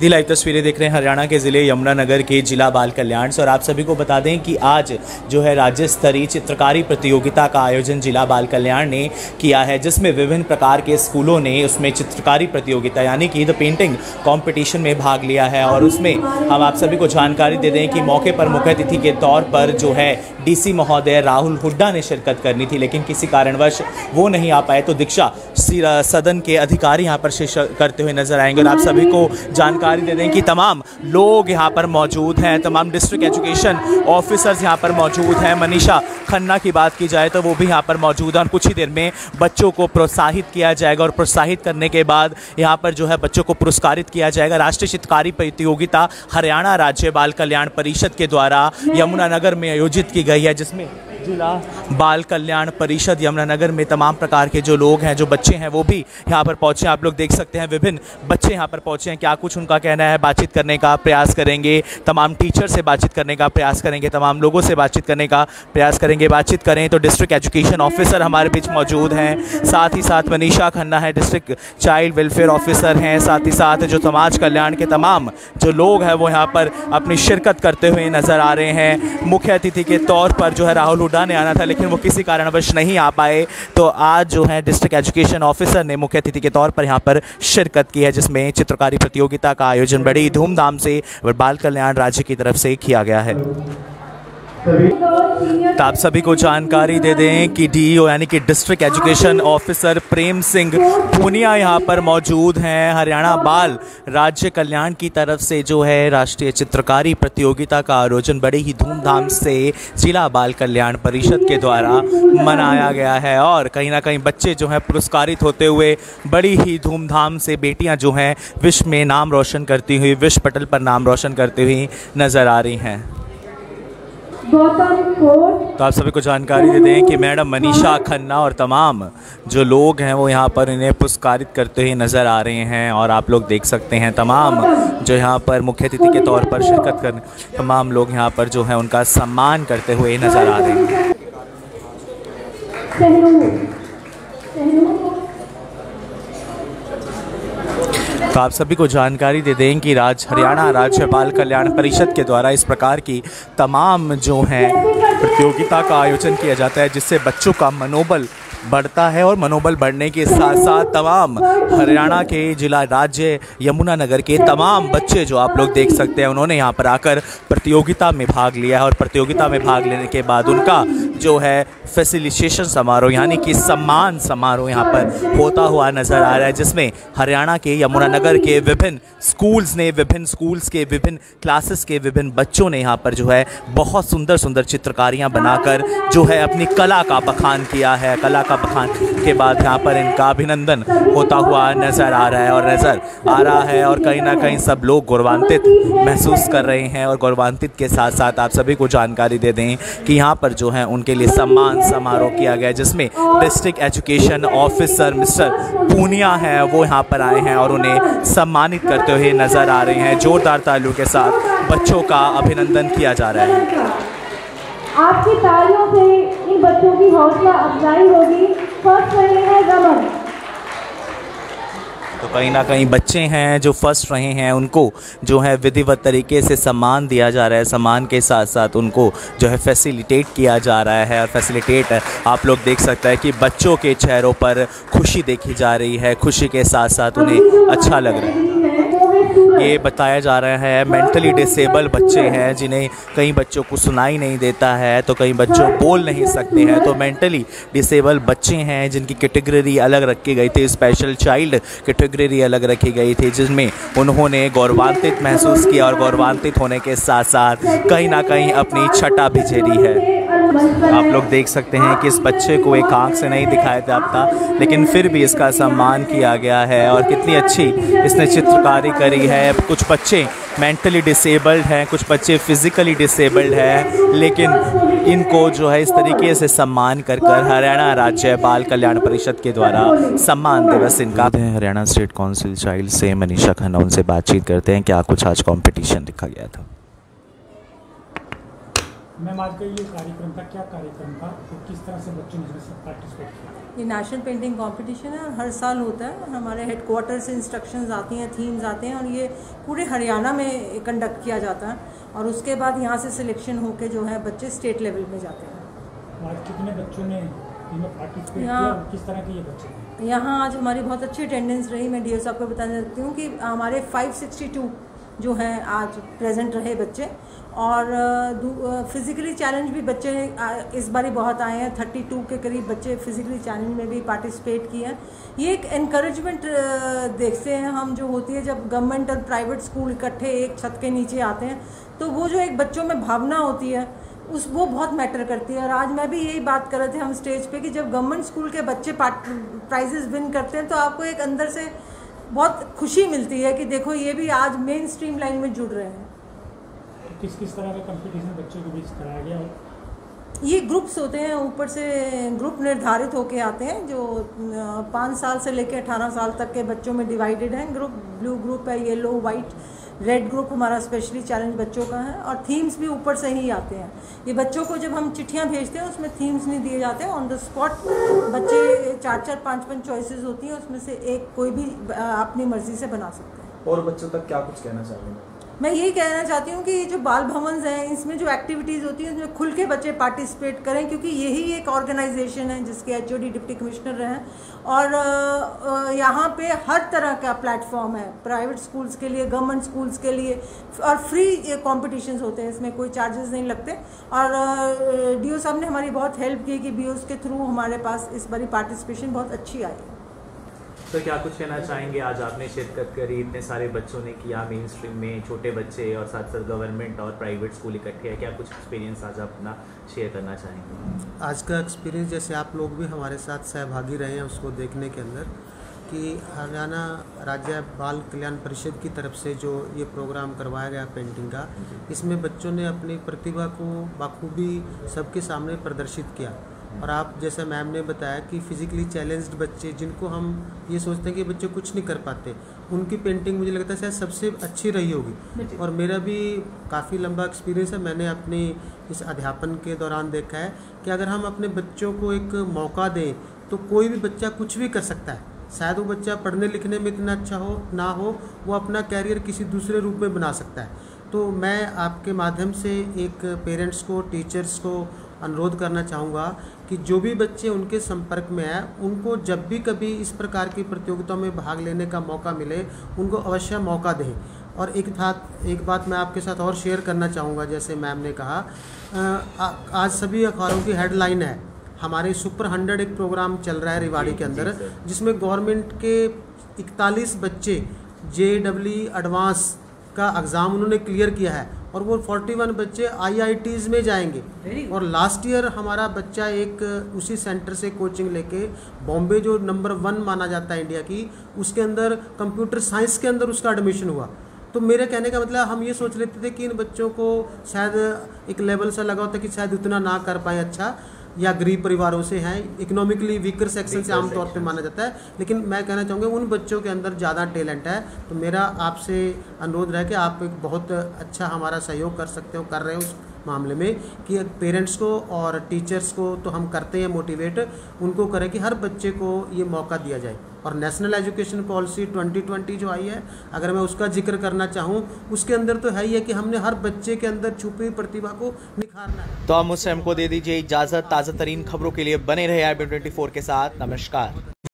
The live तस्वीरें देख रहे हैं हरियाणा के ज़िले यमुनानगर के जिला बाल कल्याण से। और आप सभी को बता दें कि आज जो है राज्य स्तरीय चित्रकारी प्रतियोगिता का आयोजन जिला बाल कल्याण ने किया है, जिसमें विभिन्न प्रकार के स्कूलों ने उसमें चित्रकारी प्रतियोगिता यानी कि द पेंटिंग कॉम्पिटिशन में भाग लिया है। और उसमें हम आप सभी को जानकारी दे दें कि मौके पर मुख्य अतिथि के तौर पर जो है DC महोदय राहुल हुड्डा ने शिरकत करनी थी, लेकिन किसी कारणवश वो नहीं आ पाए, तो दीक्षा सदन के अधिकारी यहाँ पर शिरकत करते हुए नजर आएंगे। और आप सभी को जानकारी दे दें कि तमाम लोग यहाँ पर मौजूद हैं, तमाम डिस्ट्रिक्ट एजुकेशन ऑफिसर्स यहाँ पर मौजूद हैं। मनीषा खन्ना की बात की जाए तो वो भी यहाँ पर मौजूद हैं और कुछ ही देर में बच्चों को प्रोत्साहित किया जाएगा और प्रोत्साहित करने के बाद यहाँ पर जो है बच्चों को पुरस्कारित किया जाएगा। राष्ट्रीय चित्रकारी प्रतियोगिता हरियाणा राज्य बाल कल्याण परिषद के द्वारा यमुनानगर में आयोजित की गई है, जिसमें जिला बाल कल्याण परिषद यमुनानगर में तमाम प्रकार के जो लोग हैं, जो बच्चे हैं, वो भी यहाँ पर पहुँचे। आप लोग देख सकते हैं विभिन्न बच्चे यहाँ पर पहुँचे हैं। क्या कुछ उनका कहना है, बातचीत करने का प्रयास करेंगे, तमाम टीचर से बातचीत करने का प्रयास करेंगे, तमाम लोगों से बातचीत करने का प्रयास करेंगे। बातचीत करें तो डिस्ट्रिक्ट एजुकेशन ऑफिसर हमारे बीच मौजूद हैं, साथ ही साथ मनीषा खन्ना है डिस्ट्रिक्ट चाइल्ड वेलफेयर ऑफिसर हैं, साथ ही साथ जो समाज कल्याण के तमाम जो लोग हैं वो यहाँ पर अपनी शिरकत करते हुए नज़र आ रहे हैं। मुख्य अतिथि के तौर पर जो है राहुल ने आना था, लेकिन वो किसी कारणवश नहीं आ पाए, तो आज जो है डिस्ट्रिक्ट एजुकेशन ऑफिसर ने मुख्य अतिथि के तौर पर यहाँ पर शिरकत की है, जिसमें चित्रकारी प्रतियोगिता का आयोजन बड़ी धूमधाम से बाल कल्याण राज्य की तरफ से किया गया है। तो आप सभी को जानकारी दे दें कि DEO यानी कि district education officer Prem Singh Poonia यहाँ पर मौजूद हैं। हरियाणा बाल राज्य कल्याण की तरफ से जो है राष्ट्रीय चित्रकारी प्रतियोगिता का आयोजन बड़े ही धूमधाम से जिला बाल कल्याण परिषद के द्वारा मनाया गया है और कहीं ना कहीं बच्चे जो हैं पुरस्कारित होते हुए बड़ी ही धूमधाम से बेटियाँ जो हैं विश्व में नाम रोशन करती हुई, विश्व पटल पर नाम रोशन करती हुई नजर आ रही हैं। तो आप सभी को जानकारी दे दें कि मैडम मनीषा खन्ना और तमाम जो लोग हैं वो यहाँ पर इन्हें पुरस्कारित करते हुए नज़र आ रहे हैं। और आप लोग देख सकते हैं तमाम जो यहाँ पर मुख्य अतिथि के तौर पर शिरकत करने तमाम लोग यहाँ पर जो है उनका सम्मान करते हुए नज़र आ रहे हैं। तो आप सभी को जानकारी दे दें कि हरियाणा राज्य बाल कल्याण परिषद के द्वारा इस प्रकार की तमाम जो हैं प्रतियोगिता का आयोजन किया जाता है, जिससे बच्चों का मनोबल बढ़ता है और मनोबल बढ़ने के साथ साथ तमाम हरियाणा के जिला राज्य यमुनानगर के तमाम बच्चे जो आप लोग देख सकते हैं उन्होंने यहाँ पर आकर प्रतियोगिता में भाग लिया है। और प्रतियोगिता में भाग लेने के बाद उनका जो है फेसिलिटेशन समारोह यानी कि सम्मान समारोह यहाँ पर होता हुआ नज़र आ रहा है, जिसमें हरियाणा के यमुनानगर के विभिन्न स्कूल्स ने विभिन्न स्कूल्स के विभिन्न क्लासेस के विभिन्न बच्चों ने यहाँ पर जो है बहुत सुंदर सुंदर चित्रकारियाँ बनाकर जो है अपनी कला का बखान किया है। कला का बखान के बाद यहाँ पर इनका अभिनंदन होता हुआ नज़र आ रहा है और कहीं ना कहीं सब लोग गौरवान्वित महसूस कर रहे हैं। और गौरवान्वित के साथ साथ आप सभी को जानकारी दे दें कि यहाँ पर जो है उनके लिए सम्मान समारोह किया गया, जिसमें district education officer mister Poonia है वो यहाँ पर आए हैं और उन्हें सम्मानित करते हुए नज़र आ रहे हैं। जोरदार तालियों के साथ बच्चों का अभिनंदन किया जा रहा है। आपकी तालियों से इन बच्चों की हौसला अफजाई होगी। फर्स्ट रहे हैं रमन, तो कहीं ना कहीं बच्चे हैं जो फर्स्ट रहे हैं उनको जो है विधिवत तरीके से सम्मान दिया जा रहा है। सम्मान के साथ साथ उनको जो है फैसिलिटेट किया जा रहा है और फैसिलिटेट आप लोग देख सकते हैं कि बच्चों के चेहरों पर खुशी देखी जा रही है। खुशी के साथ साथ उन्हें अच्छा लग रहा है। ये बताया जा रहा है मेंटली डिसेबल बच्चे हैं, जिन्हें कई बच्चों को सुनाई नहीं देता है तो कई बच्चों बोल नहीं सकते हैं, तो मेंटली डिसेबल बच्चे हैं जिनकी कैटेगरी अलग रखी गई थी, स्पेशल चाइल्ड कैटेगरी अलग रखी गई थी, जिसमें उन्होंने गौरवान्वित महसूस किया और गौरवान्वित होने के साथ साथ कहीं ना कहीं अपनी छटा भी झेली है। आप लोग देख सकते हैं कि इस बच्चे को एक आँख से नहीं दिखाया जाता, लेकिन फिर भी इसका सम्मान किया गया है और कितनी अच्छी इसने चित्रकारी करी है। कुछ बच्चे मेंटली डिसेबल्ड हैं, कुछ बच्चे फिज़िकली डिसेबल्ड हैं, लेकिन इनको जो है इस तरीके से सम्मान कर कर हरियाणा राज्य बाल कल्याण परिषद के द्वारा सम्मान दिवस इनका हरियाणा स्टेट काउंसिल चाइल्ड से मनीषा खन्ना उनसे बातचीत करते हैं। क्या कुछ आज कॉम्पिटिशन रखा गया था? मैम आज का ये कार्यक्रम था, क्या कार्यक्रम था तो किस तरह से बच्चों ने पार्टिसिपेट किया? ये नेशनल पेंटिंग कंपटीशन है और हर साल होता है। हमारे हेडक्वार्टर से इंस्ट्रक्शंस आती हैं, थीम्स आते हैं और ये पूरे हरियाणा में कंडक्ट किया जाता है और उसके बाद यहाँ से सिलेक्शन होके जो है बच्चे स्टेट लेवल में जाते हैं। आज कितने बच्चों ने इनमें पार्टिसिपेट किया और किस तरह के ये बच्चे? यहाँ आज हमारी बहुत अच्छी अटेंडेंस रही। मैं DO साहब को बताना चाहती हूँ कि हमारे 562 जो है आज प्रेजेंट रहे बच्चे और फिज़िकली चैलेंज भी बच्चे इस बारी बहुत आए हैं। 32 के करीब बच्चे फिज़िकली चैलेंज में भी पार्टिसिपेट किए हैं। ये एक एनकरेजमेंट देखते हैं हम जो होती है जब गवर्नमेंट और प्राइवेट स्कूल इकट्ठे एक छत के नीचे आते हैं तो वो जो एक बच्चों में भावना होती है उस वो बहुत मैटर करती है। और आज मैं भी यही बात कर रहे थे हम स्टेज पे कि जब गवर्नमेंट स्कूल के बच्चे प्राइजेस विन करते हैं तो आपको एक अंदर से बहुत खुशी मिलती है कि देखो ये भी आज मेन स्ट्रीम लाइन में जुड़ रहे हैं। किस किस तरह का कंपटीशन बच्चों के बीच कराया गया है? ये ग्रुप्स होते हैं, ऊपर से ग्रुप निर्धारित होके आते हैं जो 5 साल से लेकर 18 साल तक के बच्चों में डिवाइडेड हैं। ग्रुप ब्लू ग्रुप है, येलो वाइट रेड ग्रुप हमारा स्पेशली चैलेंज बच्चों का है और थीम्स भी ऊपर से ही आते हैं। ये बच्चों को जब हम चिट्ठियाँ भेजते हैं उसमें थीम्स नहीं दिए जाते, ऑन द स्पॉट बच्चे 4-5 चॉइसेस होती हैं उसमें से एक कोई भी अपनी मर्जी से बना सकते हैं। और बच्चों तक क्या कुछ कहना चाहेंगे? मैं यही कहना चाहती हूँ कि ये जो बाल भवन हैं इसमें जो एक्टिविटीज़ होती हैं उसमें खुल के बच्चे पार्टिसिपेट करें क्योंकि यही एक ऑर्गेनाइजेशन है जिसके HOD डिप्टी कमिश्नर रहे हैं और यहाँ पे हर तरह का प्लेटफॉर्म है प्राइवेट स्कूल्स के लिए, गवर्नमेंट स्कूल्स के लिए और फ्री कॉम्पिटिशन्स होते हैं, इसमें कोई चार्जेस नहीं लगते। और DO साहब ने हमारी बहुत हेल्प की कि BOs के थ्रू हमारे पास इस बारी पार्टिसिपेशन बहुत अच्छी आई है। सर क्या कुछ कहना चाहेंगे? आज आपने शिरकत करी, इतने सारे बच्चों ने किया मेन स्ट्रीम में, छोटे बच्चे और साथ साथ गवर्नमेंट और प्राइवेट स्कूल इकट्ठे हैं, क्या कुछ एक्सपीरियंस आज आप अपना शेयर करना चाहेंगे? आज का एक्सपीरियंस जैसे आप लोग भी हमारे साथ सहभागी रहे हैं उसको देखने के अंदर कि हरियाणा राज्य बाल कल्याण परिषद की तरफ से जो ये प्रोग्राम करवाया गया पेंटिंग का, इसमें बच्चों ने अपनी प्रतिभा को बखूबी सबके सामने प्रदर्शित किया। और आप जैसे मैम ने बताया कि फिज़िकली चैलेंज्ड बच्चे जिनको हम ये सोचते हैं कि बच्चे कुछ नहीं कर पाते, उनकी पेंटिंग मुझे लगता है शायद सबसे अच्छी रही होगी। और मेरा भी काफ़ी लंबा एक्सपीरियंस है, मैंने अपने इस अध्यापन के दौरान देखा है कि अगर हम अपने बच्चों को एक मौका दें तो कोई भी बच्चा कुछ भी कर सकता है। शायद वो बच्चा पढ़ने लिखने में इतना अच्छा हो ना हो, वो अपना कैरियर किसी दूसरे रूप में बना सकता है। तो मैं आपके माध्यम से एक पेरेंट्स को, टीचर्स को अनुरोध करना चाहूँगा कि जो भी बच्चे उनके संपर्क में हैं उनको जब भी कभी इस प्रकार की प्रतियोगिता में भाग लेने का मौका मिले उनको अवश्य मौका दें। और एक बात मैं आपके साथ और शेयर करना चाहूँगा, जैसे मैम ने कहा आज सभी अखबारों की हेडलाइन है हमारे सुपर 100 एक प्रोग्राम चल रहा है रिवाड़ी के अंदर जिसमें गवर्नमेंट के 41 बच्चे JW एडवांस का एग्ज़ाम उन्होंने क्लियर किया है और वो 41 बच्चे IITs में जाएंगे। और लास्ट ईयर हमारा बच्चा एक उसी सेंटर से कोचिंग लेके बॉम्बे जो नंबर 1 माना जाता है इंडिया की, उसके अंदर कंप्यूटर साइंस के अंदर उसका एडमिशन हुआ। तो मेरे कहने का मतलब हम ये सोच लेते थे कि इन बच्चों को शायद एक लेवल सा लगा होता कि शायद उतना ना कर पाए, अच्छा या गरीब परिवारों से हैं, इकोनॉमिकली वीकर सेक्शन से आमतौर पे माना जाता है, लेकिन मैं कहना चाहूँगा उन बच्चों के अंदर ज़्यादा टैलेंट है। तो मेरा आपसे अनुरोध रहा कि आप एक बहुत अच्छा हमारा सहयोग कर सकते हो, कर रहे हो उस मामले में कि पेरेंट्स को और टीचर्स को तो हम करते हैं मोटिवेट, उनको करें कि हर बच्चे को ये मौका दिया जाए। और नेशनल एजुकेशन पॉलिसी 2020 जो आई है, अगर मैं उसका जिक्र करना चाहूँ, उसके अंदर तो है ही है कि हमने हर बच्चे के अंदर छुपी हुई प्रतिभा को निखारना है। तो आप मुझसे हमको दे दीजिए इजाज़त। ताज़ा तरीन खबरों के लिए बने रहे IBM 24 के साथ। नमस्कार।